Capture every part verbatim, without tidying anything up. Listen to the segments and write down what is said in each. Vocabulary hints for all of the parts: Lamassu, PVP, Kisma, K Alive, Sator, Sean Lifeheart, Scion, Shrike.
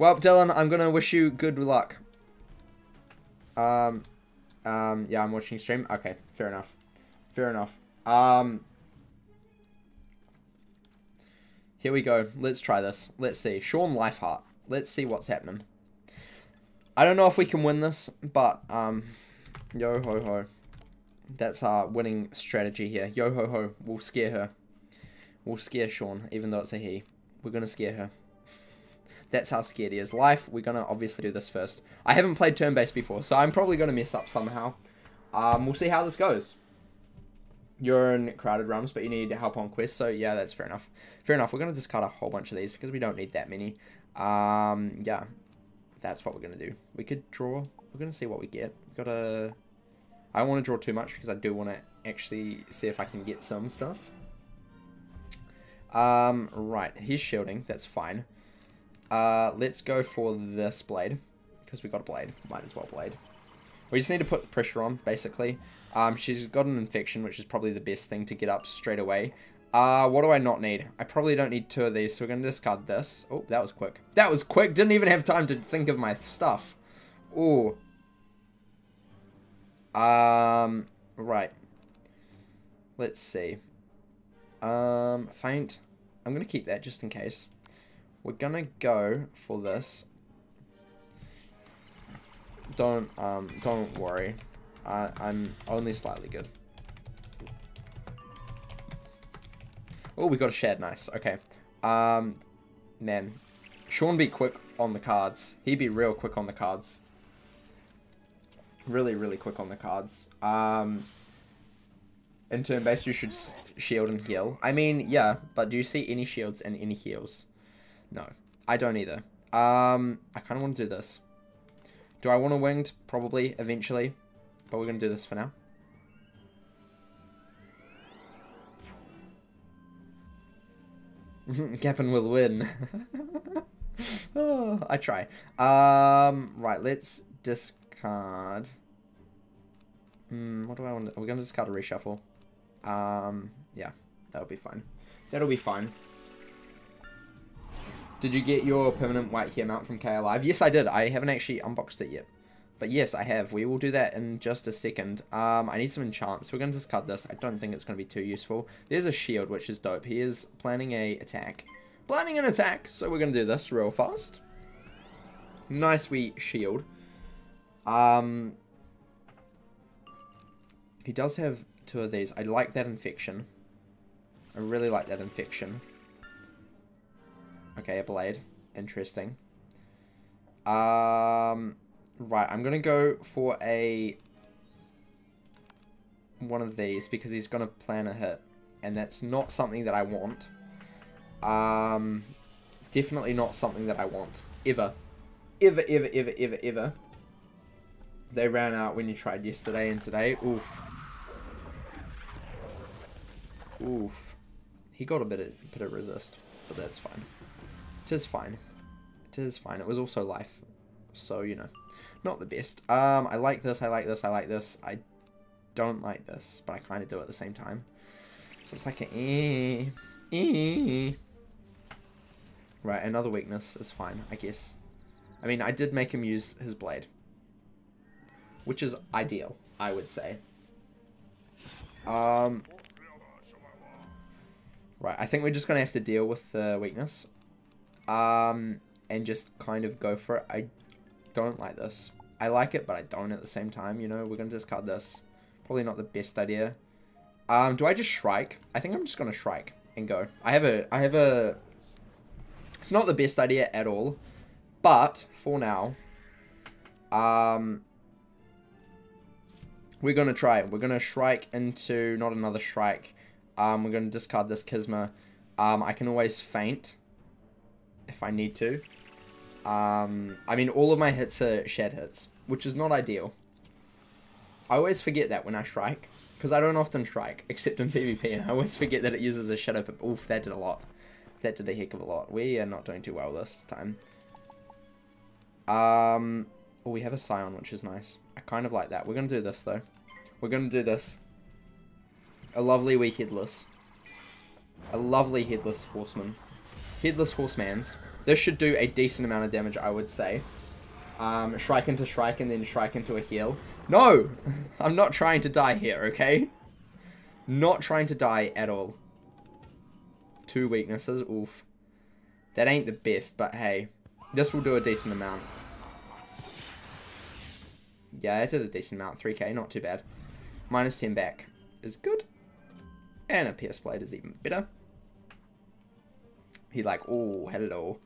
Well, Dylan, I'm gonna wish you good luck. Um, um, yeah, I'm watching stream. Okay, fair enough. Fair enough. Um, here we go. Let's try this. Let's see. Sean Lifeheart. Let's see what's happening. I don't know if we can win this, but, um, yo ho ho. That's our winning strategy here. Yo ho ho. We'll scare her. We'll scare Sean, even though it's a he. We're gonna scare her. That's how scared he is. Life, we're going to obviously do this first. I haven't played turn-based before, so I'm probably going to mess up somehow. Um, we'll see how this goes. You're in crowded realms, but you need help on quests, so yeah, that's fair enough. Fair enough. We're going to discard a whole bunch of these because we don't need that many. Um, yeah, that's what we're going to do. We could draw. We're going to see what we get. We've got to... I don't want to draw too much because I do want to actually see if I can get some stuff. Um, right. He's shielding. That's fine. Uh, let's go for this blade, because we got a blade, might as well blade. We just need to put the pressure on, basically. Um, she's got an infection, which is probably the best thing to get up straight away. Uh, what do I not need? I probably don't need two of these, so we're going to discard this. Oh, that was quick. That was quick! Didn't even have time to think of my stuff. Ooh. Um, right. Let's see. Um, faint. I'm going to keep that just in case. We're gonna go for this. Don't um don't worry. I I'm only slightly good. Oh, we got a shad, nice. Okay. Um man. Sean be quick on the cards. He be real quick on the cards. Really, really quick on the cards. Um in turn based you should shield and heal. I mean, yeah, but do you see any shields and any heals? No, I don't either. Um, I kind of want to do this. Do I want a winged? Probably, eventually. But we're going to do this for now. Gappin will win. Oh, I try. Um, right, let's discard. Hmm, what do I want to do? We're going to discard a reshuffle. Um, yeah, that'll be fine. That'll be fine. Did you get your permanent white hair mount from K Alive? Yes, I did. I haven't actually unboxed it yet. But yes, I have. We will do that in just a second. Um, I need some enchants. We're going to discard this. I don't think it's going to be too useful. There's a shield, which is dope. He is planning a attack. Planning an attack! So we're going to do this real fast. Nice wee shield. Um, he does have two of these. I like that infection. I really like that infection. Okay, a blade. Interesting. Um, right, I'm going to go for a... one of these, because he's going to plan a hit. And that's not something that I want. Um, definitely not something that I want. Ever. Ever, ever, ever, ever, ever. They ran out when you tried yesterday and today. Oof. Oof. He got a bit of, bit of resist, but that's fine. It is fine. It is fine. It was also life. So, you know. Not the best. Um, I like this, I like this, I like this. I don't like this, but I kind of do at the same time. So it's like an eh, eh. Right, another weakness is fine, I guess. I mean, I did make him use his blade. Which is ideal, I would say. Um, right, I think we're just going to have to deal with the weakness. Um, and just kind of go for it. I don't like this. I like it, but I don't at the same time, you know. We're going to discard this. Probably not the best idea. Um, do I just Shrike? I think I'm just going to Shrike and go. I have a, I have a... It's not the best idea at all. But, for now, um, we're going to try it. We're going to Shrike into, not another Shrike. Um, we're going to discard this Kisma. Um, I can always faint. If I need to. Um, I mean, all of my hits are shad hits, which is not ideal. I always forget that when I strike, because I don't often strike, except in PvP, and I always forget that it uses a shadow pip. Oof, that did a lot. That did a heck of a lot. We are not doing too well this time. Um, oh, we have a Scion, which is nice. I kind of like that. We're going to do this, though. We're going to do this. A lovely wee headless. A lovely headless horseman. Headless Horseman's. This should do a decent amount of damage, I would say. Um, Shrike into Shrike and then Shrike into a heal. No! I'm not trying to die here, okay? Not trying to die at all. Two weaknesses, oof. That ain't the best, but hey. This will do a decent amount. Yeah, it did a decent amount. three K, not too bad. minus ten back is good. And a Pierce Blade is even better. He like, oh, hello.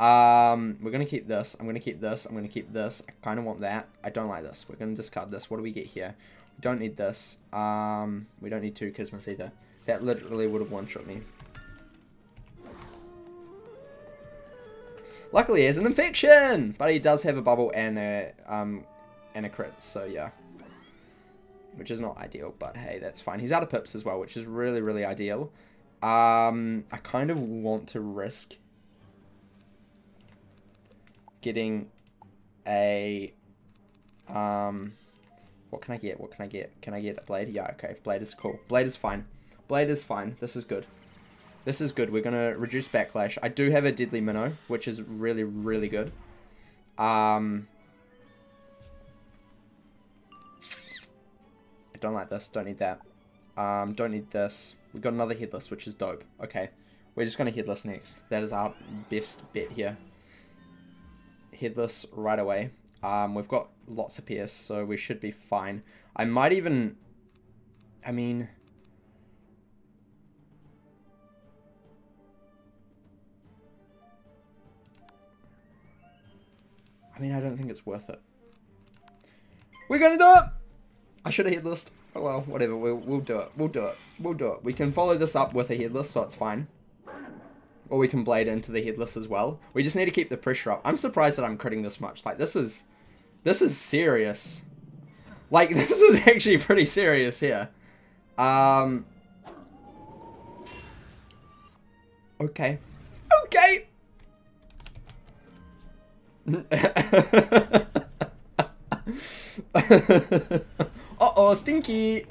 Um, we're going to keep this. I'm going to keep this. I'm going to keep this. I kind of want that. I don't like this. We're going to discard this. What do we get here? We don't need this. Um, we don't need two Kismas either. That literally would have one-shot me. Luckily, he has an infection! But he does have a bubble and a, um, and a crit, so yeah. Which is not ideal, but hey, that's fine. He's out of pips as well, which is really, really ideal. Um, I kind of want to risk getting a, um, what can I get? What can I get? Can I get a blade? Yeah, okay. Blade is cool. Blade is fine. Blade is fine. This is good. This is good. We're going to reduce backlash. I do have a deadly minnow, which is really, really good. Um, I don't like this. Don't need that. Um, don't need this. We've got another headless, which is dope. Okay. We're just going to headless next. That is our best bet here. Headless right away. Um, we've got lots of Pierce, so we should be fine. I might even... I mean... I mean, I don't think it's worth it. We're going to do it! I should have headless. Well, whatever, we'll, we'll do it, we'll do it, we'll do it. We can follow this up with a headless, so it's fine. Or we can blade into the headless as well. We just need to keep the pressure up. I'm surprised that I'm critting this much. Like, this is, this is serious. Like, this is actually pretty serious here. Um. Okay. Okay! Uh-oh, stinky!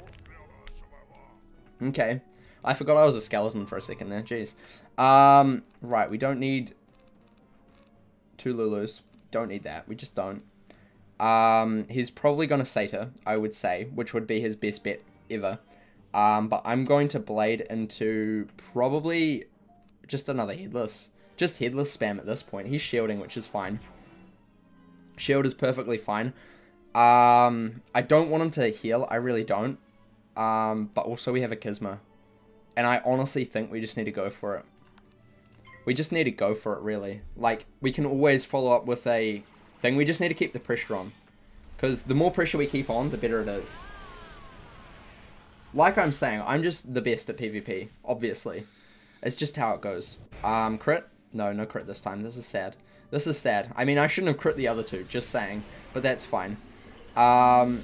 Okay. I forgot I was a skeleton for a second there. Jeez. Um, right, we don't need two Lulus. Don't need that. We just don't. Um, he's probably going to Sator, I would say, which would be his best bet ever. Um, but I'm going to blade into probably just another headless. Just headless spam at this point. He's shielding, which is fine. Shield is perfectly fine. Um, I don't want him to heal, I really don't, um, but also we have a Kisma, and I honestly think we just need to go for it. We just need to go for it, really. Like, we can always follow up with a thing. We just need to keep the pressure on, because the more pressure we keep on, the better it is. Like I'm saying, I'm just the best at PvP, obviously. It's just how it goes. Um, crit? No, no crit this time, this is sad. This is sad. I mean, I shouldn't have crit the other two, just saying, but that's fine. Um,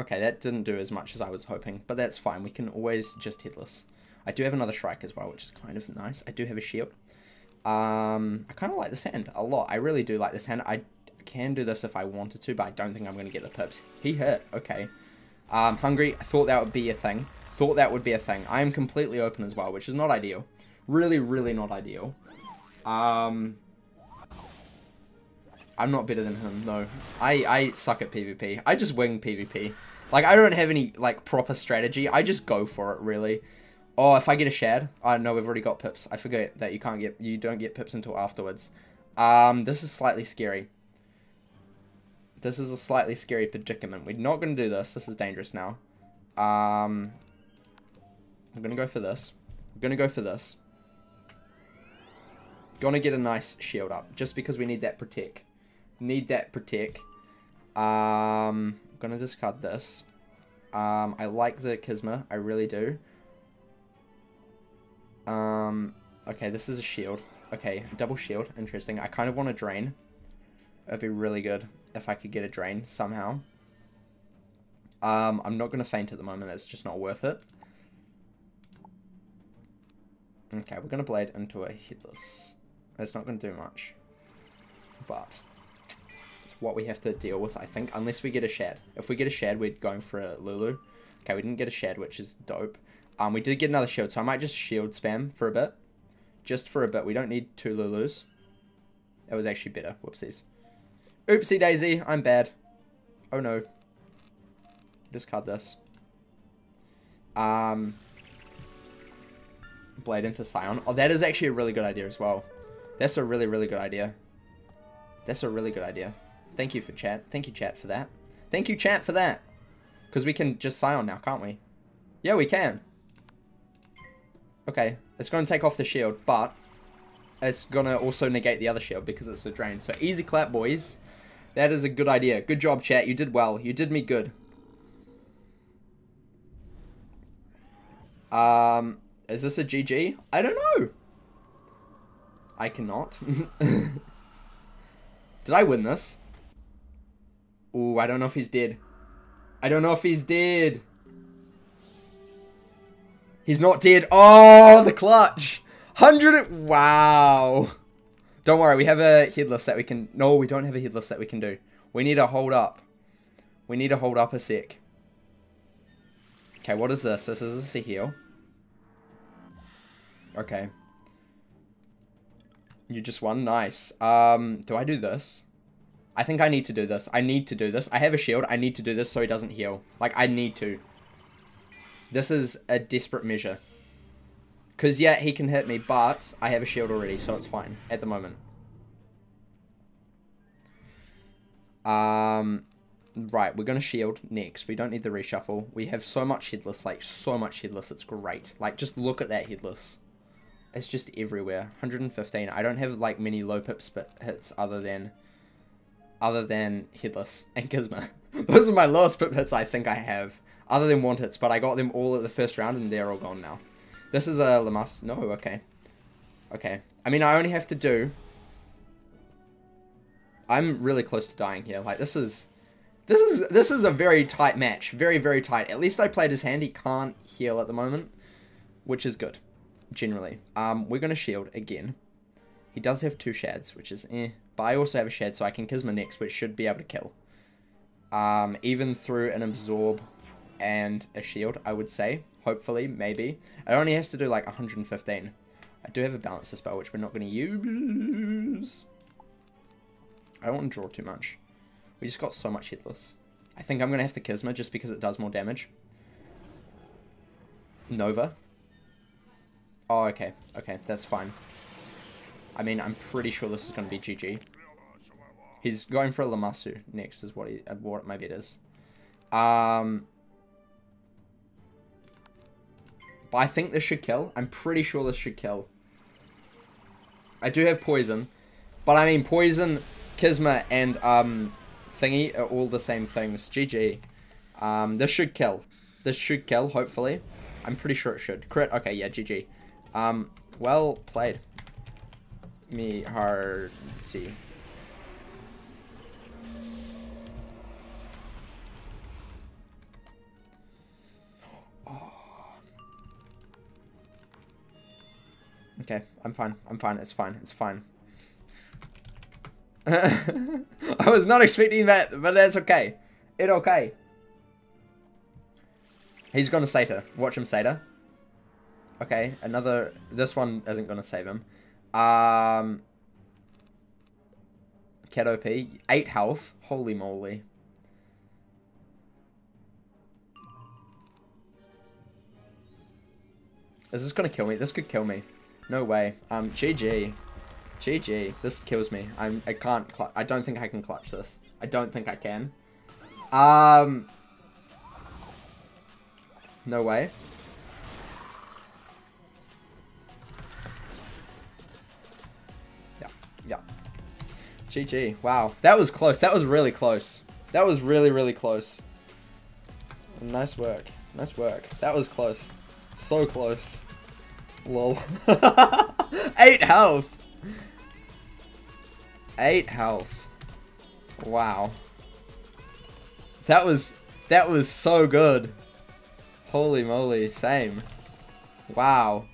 okay, that didn't do as much as I was hoping, but that's fine. We can always just headless. I do have another Shrike as well, which is kind of nice. I do have a shield. Um, I kind of like this hand a lot. I really do like this hand. I can do this if I wanted to, but I don't think I'm going to get the pips. He hurt. Okay. Um, hungry. I thought that would be a thing. Thought that would be a thing. I am completely open as well, which is not ideal. Really, really not ideal. Um... I'm not better than him, no. I, I suck at PvP. I just wing PvP. Like, I don't have any, like, proper strategy. I just go for it, really. Oh, if I get a shad. Oh, no, we've already got pips. I forget that you can't get, you don't get pips until afterwards. Um, this is slightly scary. This is a slightly scary predicament. We're not going to do this. This is dangerous now. Um, I'm going to go for this. I'm going to go for this. Gonna get a nice shield up, just because we need that protect. Need that protect. Um, I'm gonna discard this. Um, I like the Kisma, I really do. Um, okay, this is a shield. Okay, double shield, interesting. I kind of want a drain. It'd be really good if I could get a drain somehow. Um, I'm not gonna faint at the moment, it's just not worth it. Okay, we're gonna blade into a headless. It's not gonna do much, but it's what we have to deal with, I think, unless we get a shad. If we get a shad, we're going for a Lulu. Okay, we didn't get a shad, which is dope. Um, we did get another shield, so I might just shield spam for a bit. Just for a bit. We don't need two Lulus. That was actually better. Whoopsies. Oopsie daisy. I'm bad. Oh no. Discard this. Um, Blade into Scion. Oh, that is actually a really good idea as well. That's a really, really good idea. That's a really good idea. Thank you for chat. Thank you, chat, for that. Thank you, chat, for that. Because we can just Scion now, can't we? Yeah, we can. Okay. It's going to take off the shield, but it's going to also negate the other shield because it's a drain. So easy clap, boys. That is a good idea. Good job, chat. You did well. You did me good. Um, is this a G G? I don't know. I cannot. Did I win this? Ooh, I don't know if he's dead. I don't know if he's dead. He's not dead. Oh, the clutch. one hundred. Wow. Don't worry. We have a headless that we can. No, we don't have a headless that we can do. We need to hold up. We need to hold up a sec. Okay, what is this? This is this a heal? Okay. You just won. Nice. Um, do I do this? I think I need to do this. I need to do this. I have a shield. I need to do this so he doesn't heal. Like, I need to. This is a desperate measure. Because, yeah, he can hit me, but I have a shield already, so it's fine at the moment. Um, right, we're going to shield next. We don't need the reshuffle. We have so much headless, like, so much headless. It's great. Like, just look at that headless. It's just everywhere. one hundred fifteen. I don't have like many low pips but hits other than other than headless and Kisma. Those are my lowest pip hits I think I have. Other than want hits, but I got them all at the first round and they're all gone now. This is a Lamassu. No, okay. Okay. I mean I only have to do I'm really close to dying here. Like this is this is this is a very tight match. Very, very tight. At least I played his hand. He can't heal at the moment. Which is good. Generally. Um, we're going to shield again. He does have two shads, which is eh. But I also have a shad, so I can Kisma next, which should be able to kill. Um, even through an absorb and a shield, I would say. Hopefully, maybe. It only has to do like one hundred fifteen. I do have a balancer spell, which we're not going to use. I don't want to draw too much. We just got so much headless. I think I'm going to have to Kisma just because it does more damage. Nova. Oh, okay. Okay, that's fine. I mean, I'm pretty sure this is going to be G G. He's going for a Lamassu next is what he, what my bet is. Um, but I think this should kill. I'm pretty sure this should kill. I do have poison. But I mean, poison, Kisma, and um, thingy are all the same things. G G. Um, this should kill. This should kill, hopefully. I'm pretty sure it should. Crit? Okay, yeah, G G. Um, well played. Me hard see. Oh. Okay, I'm fine. I'm fine. It's fine. It's fine. I was not expecting that, but that's okay. It's okay. He's gonna Sator. Watch him Sator. Okay, another... This one isn't going to save him. Um, Cat O P. eight health. Holy moly. Is this going to kill me? This could kill me. No way. Um, G G. G G. This kills me. I'm, I can't... I don't think I can clutch this. I don't think I can. Um, no way. G G. Wow. That was close. That was really close. That was really, really close. Nice work. Nice work. That was close. So close. Lol. eight health. eight health. Wow. That was, that was so good. Holy moly. Same. Wow.